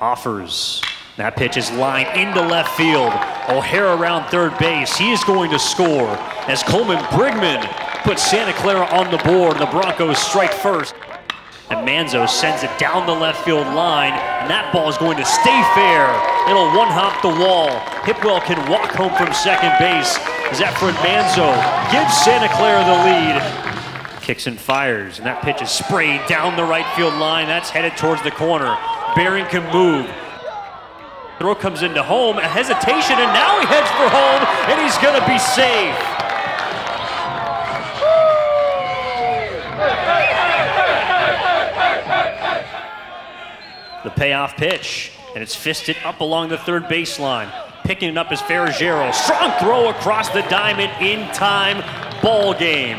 offers. That pitch is lined into left field. O'Hara around third base. He is going to score as Coleman Brigman puts Santa Clara on the board. The Broncos strike first. And Manzo sends it down the left field line, and that ball is going to stay fair. It'll one-hop the wall. Hipwell can walk home from second base. Zephyr Manzo gives Santa Clara the lead. Kicks and fires, and that pitch is sprayed down the right field line. That's headed towards the corner. Barron can move. Throw comes into home, a hesitation, and now he heads for home, and he's gonna be safe. The payoff pitch, and it's fisted up along the third baseline. Picking it up is Ferragero. Strong throw across the diamond in time. Ball game.